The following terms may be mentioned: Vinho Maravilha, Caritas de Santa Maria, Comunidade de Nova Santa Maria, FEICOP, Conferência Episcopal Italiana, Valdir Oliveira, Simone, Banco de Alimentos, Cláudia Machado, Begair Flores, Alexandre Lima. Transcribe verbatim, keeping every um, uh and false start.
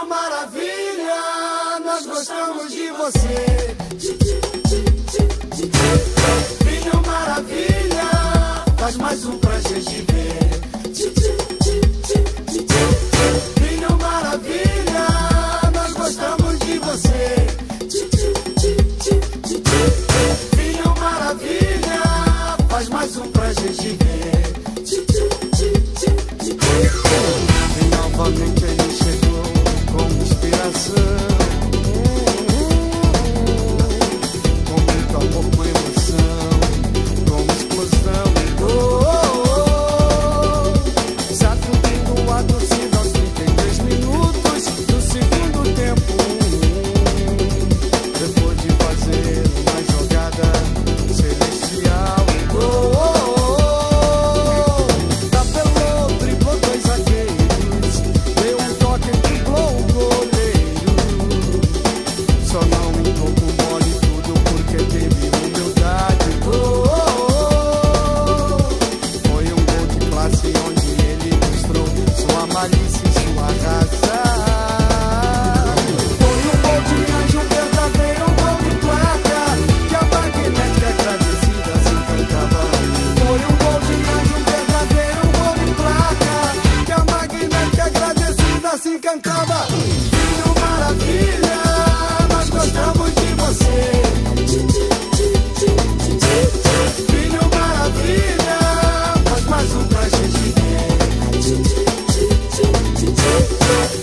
Vinho Maravilha, nós gostamos de você. Vinho Maravilha, faz mais um pra gente ver. Vinho Maravilha, nós gostamos de você. Vinho Maravilha, faz mais um pra gente ver. Finalmente ele chegou com inspiração, com muito amor, com emoção, com explosão. Oh, oh, oh. Sacudindo a torcida aos trinta e dois minutos do segundo tempo, depois de fazer uma jogada celestial. Oh, oh, oh. Vinho Maravilha, nós gostamos de você. Vinho Maravilha, faz mais um pra gente ver.